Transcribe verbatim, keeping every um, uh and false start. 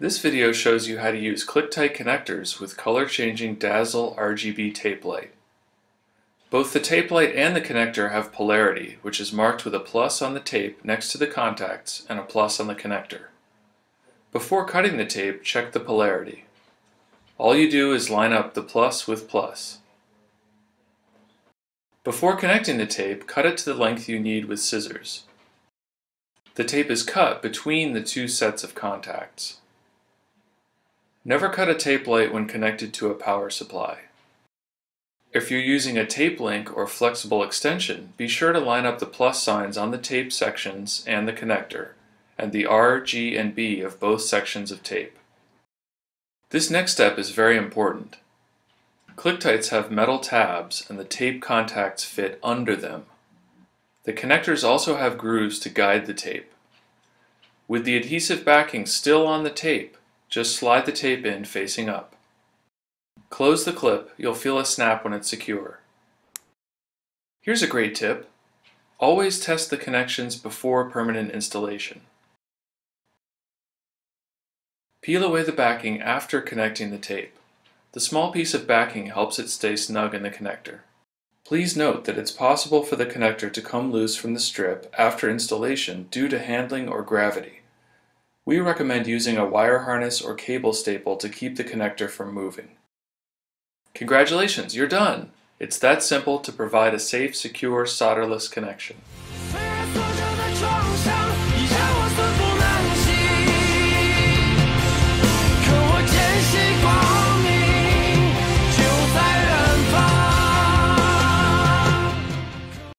This video shows you how to use click-tight connectors with color-changing Dazzle R G B tape light. Both the tape light and the connector have polarity, which is marked with a plus on the tape next to the contacts and a plus on the connector. Before cutting the tape, check the polarity. All you do is line up the plus with plus. Before connecting the tape, cut it to the length you need with scissors. The tape is cut between the two sets of contacts. Never cut a tape light when connected to a power supply. If you're using a tape link or flexible extension, be sure to line up the plus signs on the tape sections and the connector, and the R, G, and B of both sections of tape. This next step is very important. Click-tights have metal tabs and the tape contacts fit under them. The connectors also have grooves to guide the tape. With the adhesive backing still on the tape, just slide the tape in facing up. Close the clip, you'll feel a snap when it's secure. Here's a great tip. Always test the connections before permanent installation. Peel away the backing after connecting the tape. The small piece of backing helps it stay snug in the connector. Please note that it's possible for the connector to come loose from the strip after installation due to handling or gravity. We recommend using a wire harness or cable staple to keep the connector from moving. Congratulations, you're done! It's that simple to provide a safe, secure, solderless connection.